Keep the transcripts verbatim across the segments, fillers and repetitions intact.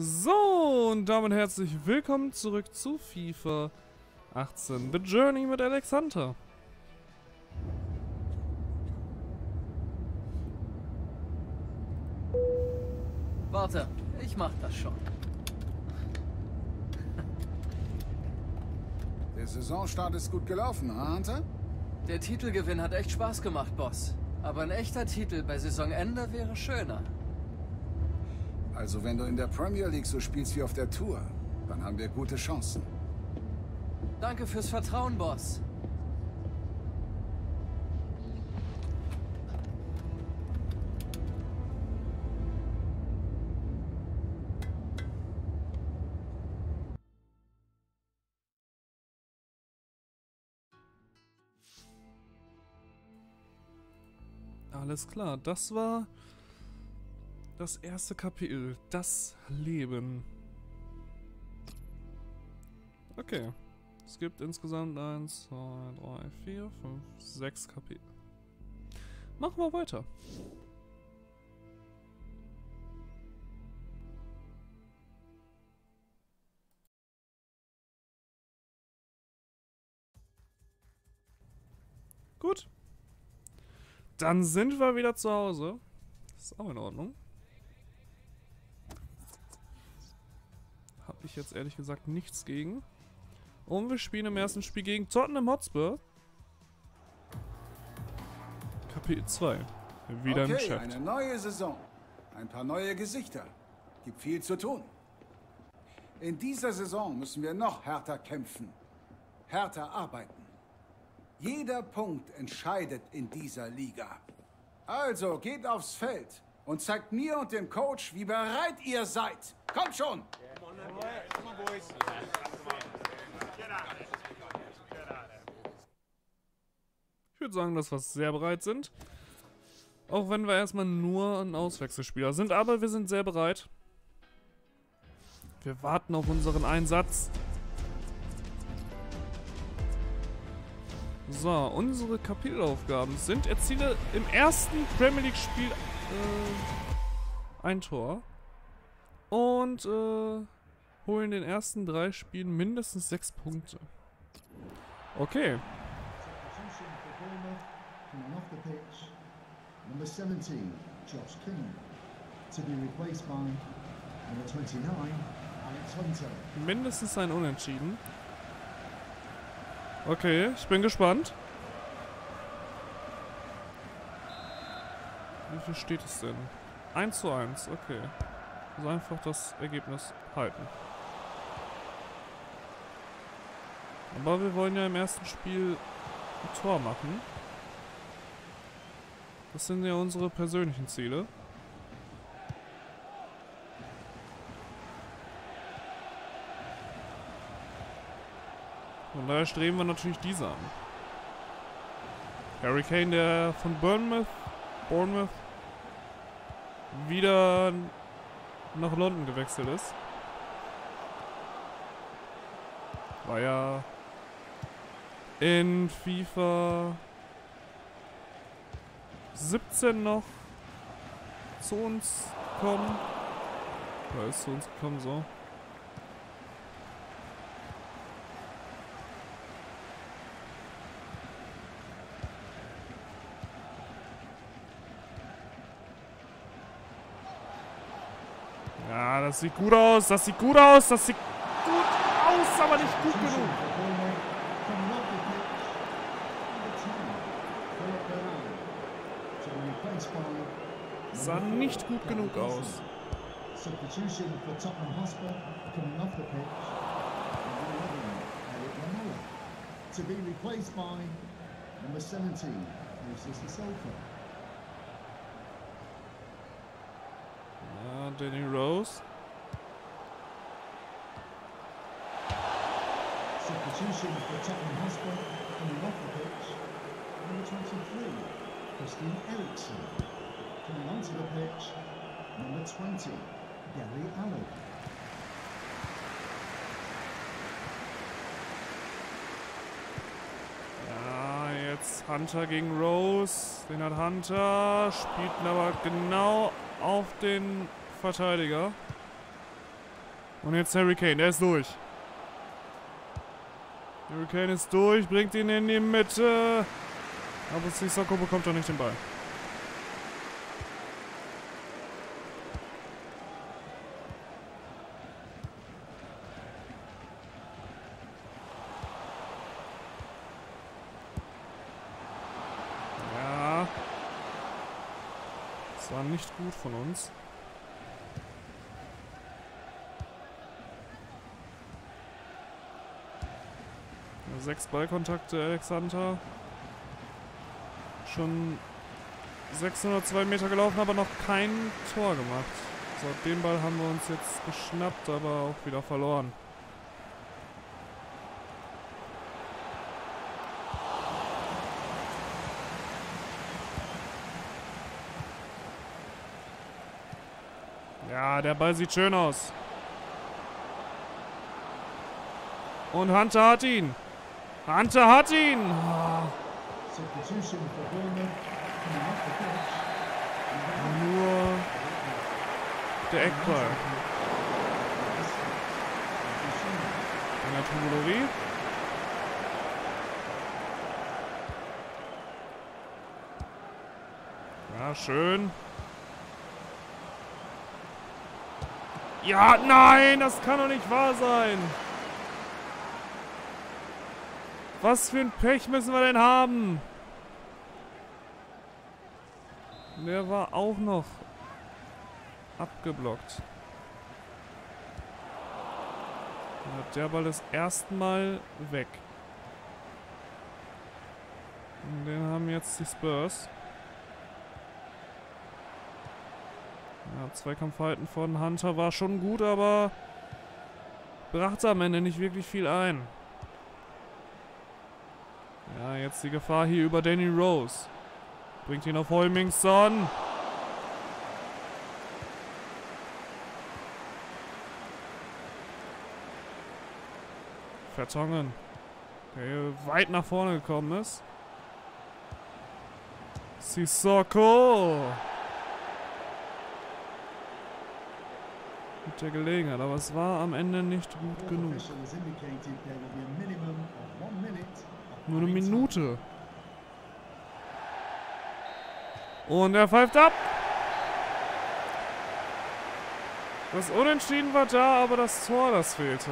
So, und damit herzlich willkommen zurück zu FIFA achtzehn, The Journey mit Alexander. Warte, ich mach das schon. Der Saisonstart ist gut gelaufen, ha, Hunter? Der Titelgewinn hat echt Spaß gemacht, Boss. Aber ein echter Titel bei Saisonende wäre schöner. Also wenn du in der Premier League so spielst wie auf der Tour, dann haben wir gute Chancen. Danke fürs Vertrauen, Boss. Alles klar, das war das erste Kapitel, das Leben. Okay, es gibt insgesamt eins, zwei, drei, vier, fünf, sechs Kapitel. Machen wir weiter. Gut. Dann sind wir wieder zu Hause. Ist auch in Ordnung. Habe ich jetzt ehrlich gesagt nichts gegen. Und wir spielen im ersten Spiel gegen Tottenham Hotspur. Kapitel zwei. Wieder okay, im Geschäft. Eine neue Saison. Ein paar neue Gesichter. Gibt viel zu tun. In dieser Saison müssen wir noch härter kämpfen. Härter arbeiten. Jeder Punkt entscheidet in dieser Liga. Also geht aufs Feld und zeigt mir und dem Coach, wie bereit ihr seid. Kommt schon! Ich würde sagen, dass wir sehr bereit sind. Auch wenn wir erstmal nur ein Auswechselspieler sind, aber wir sind sehr bereit. Wir warten auf unseren Einsatz. So, unsere Kapitelaufgaben sind: Erziele im ersten Premier League Spiel äh, ein Tor und äh, hole in den ersten drei Spielen mindestens sechs Punkte. Okay. Mindestens ein Unentschieden. Okay, ich bin gespannt. Wie viel steht es denn? eins zu eins, okay. Also einfach das Ergebnis halten. Aber wir wollen ja im ersten Spiel ein Tor machen. Das sind ja unsere persönlichen Ziele. Von daher streben wir natürlich diese an. Harry Kane, der von Bournemouth, Bournemouth wieder nach London gewechselt ist. War ja in FIFA siebzehn noch zu uns gekommen. Oder ist zu uns gekommen, so. Das sieht gut aus, das sieht gut aus, das sieht gut aus, aber nicht gut genug. Sah nicht gut genug aus. Ja, Danny Rose. Substitution for Tottenham Hotspur coming off the pitch. Number twenty-three, Christian Eriksen. Coming onto the pitch, number twenty, Gary Allen. Ja, jetzt Hunter gegen Rose. Den hat Hunter, spielt aber genau auf den Verteidiger. Und jetzt Harry Kane, der ist durch. Harry Kane ist durch, bringt ihn in die Mitte. Aber Sissoko bekommt doch nicht den Ball. Ja. Das war nicht gut von uns. Sechs Ballkontakte, Alexander. Schon sechshundertzwei Meter gelaufen, aber noch kein Tor gemacht. So, den Ball haben wir uns jetzt geschnappt, aber auch wieder verloren. Ja, der Ball sieht schön aus. Und Hunter hat ihn. Hunter hat ihn! Nur der Eckball. In der Tumulorie. Ja, schön. Ja, nein! Das kann doch nicht wahr sein! Was für ein Pech müssen wir denn haben? Der war auch noch abgeblockt. Der Ball ist erstmal weg. Und den haben jetzt die Spurs. Ja, Zweikampfverhalten von Hunter war schon gut, aber brachte am Ende nicht wirklich viel ein. Ja, jetzt die Gefahr hier über Danny Rose. Bringt ihn auf Holmingsson. Vertonghen. Der weit nach vorne gekommen ist. Sissoko. Mit der Gelegenheit, aber es war am Ende nicht gut genug. Nur eine Minute. Und er pfeift ab. Das Unentschieden war da, aber das Tor, das fehlte.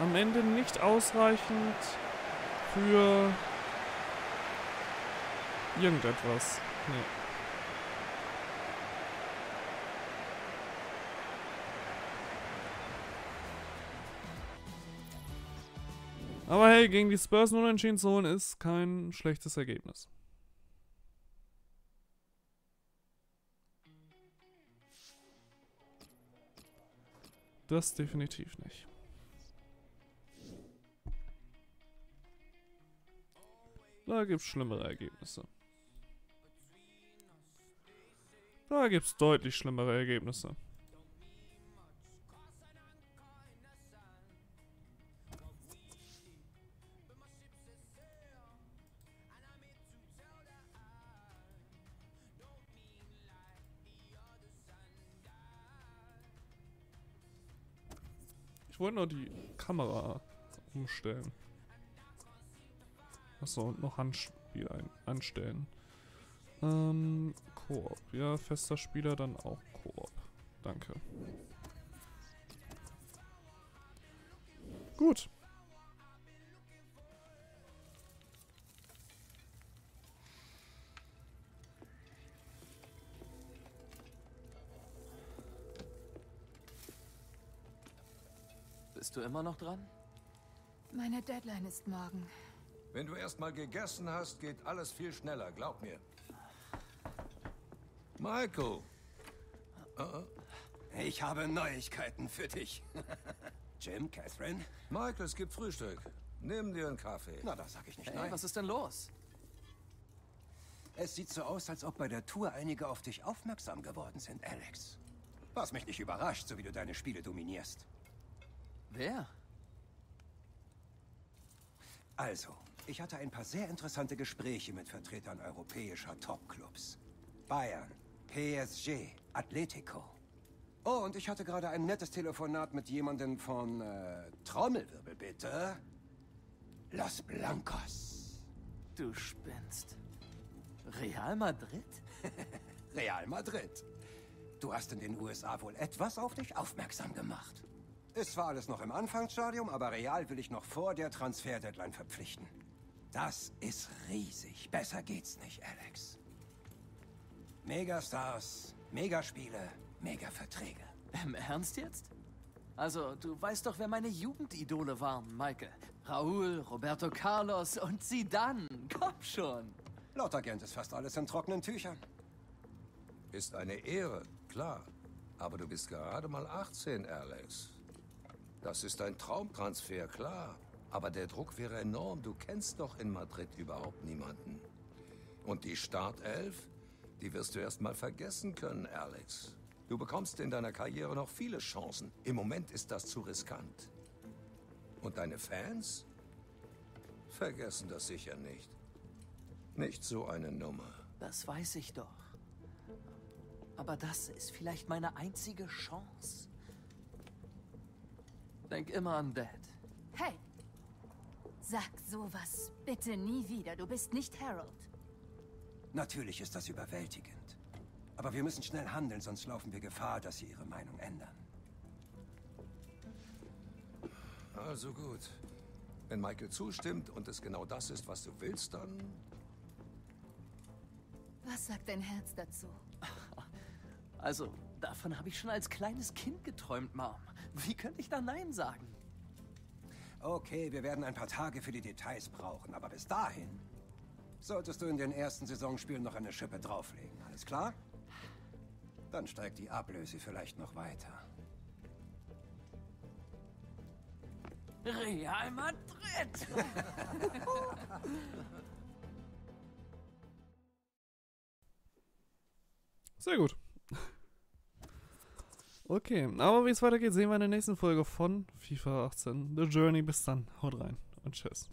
Am Ende nicht ausreichend für irgendetwas. Nee. Aber hey, gegen die Spurs nur unentschieden zu holen, ist kein schlechtes Ergebnis. Das definitiv nicht. Da gibt's schlimmere Ergebnisse. Da gibt's deutlich schlimmere Ergebnisse. Ich wollte noch die Kamera umstellen. Achso, und noch Handspiel ein anstellen. Ähm, Koop. Ja, fester Spieler, dann auch Koop. Danke. Gut. Bist du immer noch dran? Meine Deadline ist morgen. Wenn du erstmal gegessen hast, geht alles viel schneller, glaub mir. Michael! Uh-oh. Ich habe Neuigkeiten für dich. Jim, Catherine? Michael, es gibt Frühstück. Nimm dir einen Kaffee. Na, da sag ich nicht hey, nein. Was ist denn los? Es sieht so aus, als ob bei der Tour einige auf dich aufmerksam geworden sind, Alex. Was mich nicht überrascht, so wie du deine Spiele dominierst. Wer? Also, ich hatte ein paar sehr interessante Gespräche mit Vertretern europäischer Top-Clubs. Bayern, P S G, Atletico. Oh, und ich hatte gerade ein nettes Telefonat mit jemandem von, äh, Trommelwirbel bitte. Los Blancos. Du spinnst. Real Madrid? Real Madrid. Du hast in den U S A wohl etwas auf dich aufmerksam gemacht. Ist zwar alles noch im Anfangsstadium, aber Real will ich noch vor der Transfer-Deadline verpflichten. Das ist riesig. Besser geht's nicht, Alex. Megastars, Megaspiele, Mega-Verträge. Im Ernst jetzt? Also, du weißt doch, wer meine Jugendidole waren, Michael. Raúl, Roberto Carlos und Zidane. Komm schon. Laut Agent ist fast alles in trockenen Tüchern. Ist eine Ehre, klar. Aber du bist gerade mal achtzehn, Alex. Das ist ein Traumtransfer, klar. Aber der Druck wäre enorm. Du kennst doch in Madrid überhaupt niemanden. Und die Startelf? Die wirst du erst mal vergessen können, Alex. Du bekommst in deiner Karriere noch viele Chancen. Im Moment ist das zu riskant. Und deine Fans? Vergessen das sicher nicht. Nicht so eine Nummer. Das weiß ich doch. Aber das ist vielleicht meine einzige Chance. Denk immer an Dad. Hey! Sag sowas bitte nie wieder. Du bist nicht Harold. Natürlich ist das überwältigend. Aber wir müssen schnell handeln, sonst laufen wir Gefahr, dass sie ihre Meinung ändern. Also gut. Wenn Michael zustimmt und es genau das ist, was du willst, dann... Was sagt dein Herz dazu? Also, davon habe ich schon als kleines Kind geträumt, Mom. Wie könnte ich da Nein sagen? Okay, wir werden ein paar Tage für die Details brauchen, aber bis dahin solltest du in den ersten Saisonspielen noch eine Schippe drauflegen, alles klar? Dann steigt die Ablöse vielleicht noch weiter. Real Madrid! Sehr gut. Okay, aber wie es weitergeht, sehen wir in der nächsten Folge von FIFA achtzehn. The Journey, bis dann. Haut rein und tschüss.